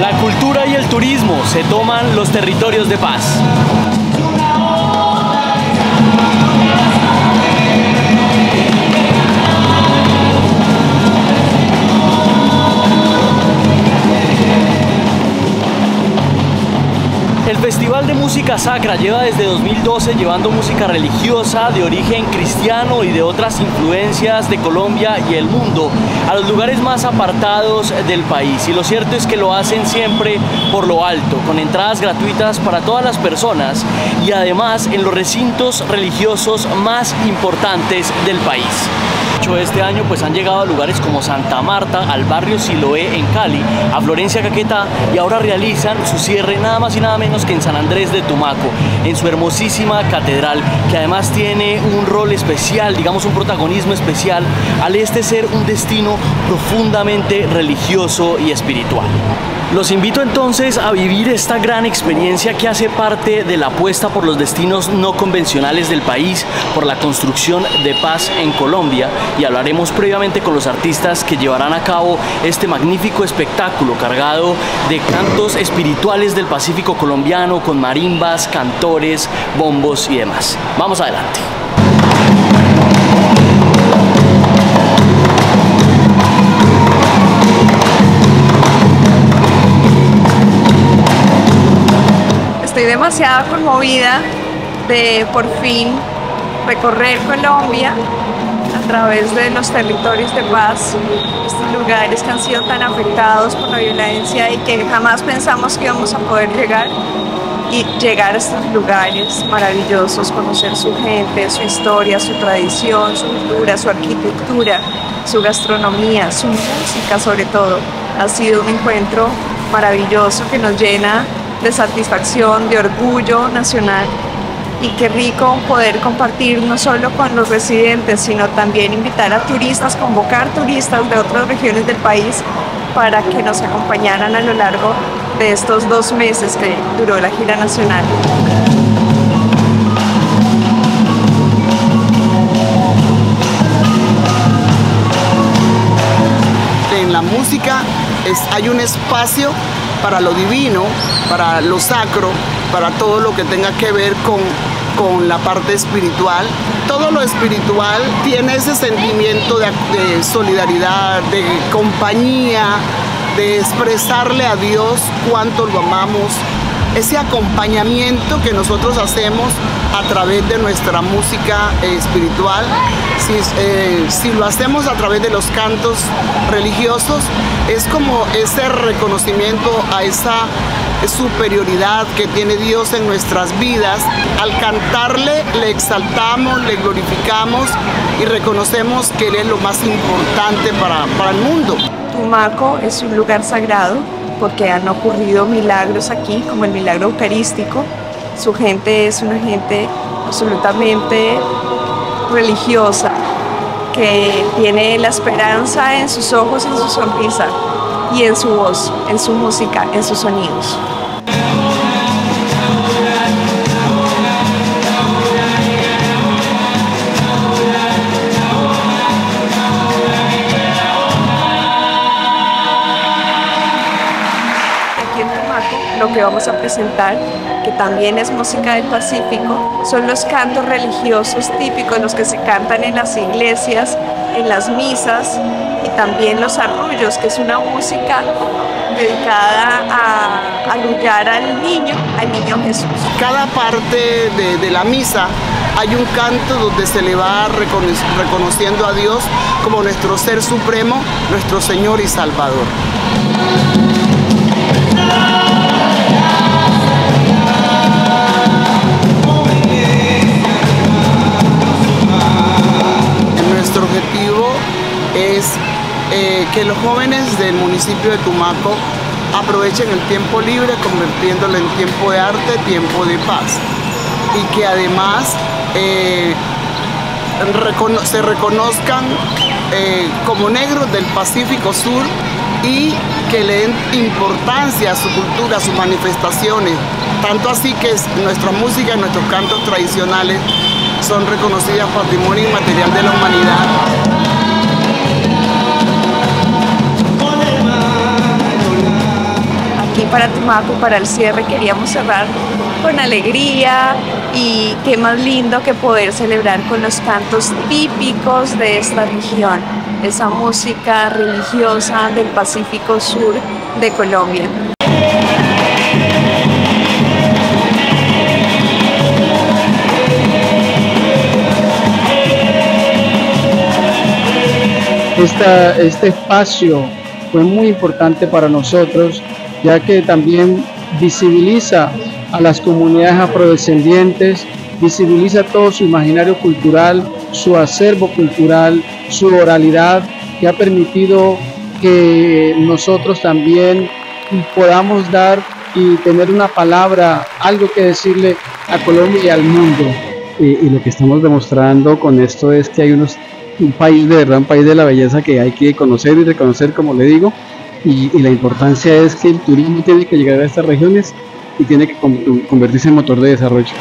La cultura y el turismo se toman los territorios de paz. El Festival de Música Sacra lleva desde 2012 llevando música religiosa de origen cristiano y de otras influencias de Colombia y el mundo a los lugares más apartados del país, y lo cierto es que lo hacen siempre por lo alto, con entradas gratuitas para todas las personas y además en los recintos religiosos más importantes del país. Este año pues han llegado a lugares como Santa Marta, al barrio Siloé en Cali, a Florencia Caquetá, y ahora realizan su cierre nada más y nada menos que en San Andrés de Tumaco, en su hermosísima catedral, que además tiene un rol especial, digamos un protagonismo especial, al este ser un destino profundamente religioso y espiritual. Los invito entonces a vivir esta gran experiencia que hace parte de la apuesta por los destinos no convencionales del país, por la construcción de paz en Colombia, y hablaremos previamente con los artistas que llevarán a cabo este magnífico espectáculo cargado de cantos espirituales del Pacífico colombiano con marimbas, cantores, bombos y demás. Vamos adelante. Estoy demasiado conmovida de por fin recorrer Colombia a través de los territorios de paz, estos lugares que han sido tan afectados por la violencia y que jamás pensamos que íbamos a poder llegar, y llegar a estos lugares maravillosos, conocer su gente, su historia, su tradición, su cultura, su arquitectura, su gastronomía, su música sobre todo. Ha sido un encuentro maravilloso que nos llena de satisfacción, de orgullo nacional, y qué rico poder compartir no solo con los residentes, sino también invitar a turistas, convocar turistas de otras regiones del país para que nos acompañaran a lo largo de estos 2 meses que duró la gira nacional. En la música hay un espacio para lo divino, para lo sacro, para todo lo que tenga que ver con la parte espiritual. Todo lo espiritual tiene ese sentimiento de solidaridad, de compañía, de expresarle a Dios cuánto lo amamos. Ese acompañamiento que nosotros hacemos a través de nuestra música espiritual, si lo hacemos a través de los cantos religiosos, es como ese reconocimiento a esa superioridad que tiene Dios en nuestras vidas. Al cantarle, le exaltamos, le glorificamos y reconocemos que Él es lo más importante para el mundo. Tumaco es un lugar sagrado, porque han ocurrido milagros aquí, como el milagro eucarístico. Su gente es una gente absolutamente religiosa, que tiene la esperanza en sus ojos, en su sonrisa, y en su voz, en su música, en sus sonidos. Lo que vamos a presentar, que también es música del Pacífico, son los cantos religiosos típicos, los que se cantan en las iglesias, en las misas, y también los arrullos, que es una música dedicada a arrullar al niño Jesús. Cada parte de la misa hay un canto donde se le va reconociendo a Dios como nuestro ser supremo, nuestro Señor y Salvador. Que los jóvenes del municipio de Tumaco aprovechen el tiempo libre convirtiéndolo en tiempo de arte, tiempo de paz, y que además se reconozcan como negros del Pacífico Sur, y que le den importancia a su cultura, a sus manifestaciones, tanto así que nuestra música, nuestros cantos tradicionales son reconocidas Patrimonio Inmaterial de la Humanidad. para Tumaco, para el cierre. Queríamos cerrar con alegría y qué más lindo que poder celebrar con los cantos típicos de esta región, esa música religiosa del Pacífico Sur de Colombia. Este espacio fue muy importante para nosotros, ya que también visibiliza a las comunidades afrodescendientes, visibiliza todo su imaginario cultural, su acervo cultural, su oralidad, que ha permitido que nosotros también podamos dar y tener una palabra, algo que decirle a Colombia y al mundo. Y lo que estamos demostrando con esto es que hay un país de verdad, un país de la belleza que hay que conocer y reconocer, como le digo, y la importancia es que el turismo tiene que llegar a estas regiones y tiene que convertirse en motor de desarrollo.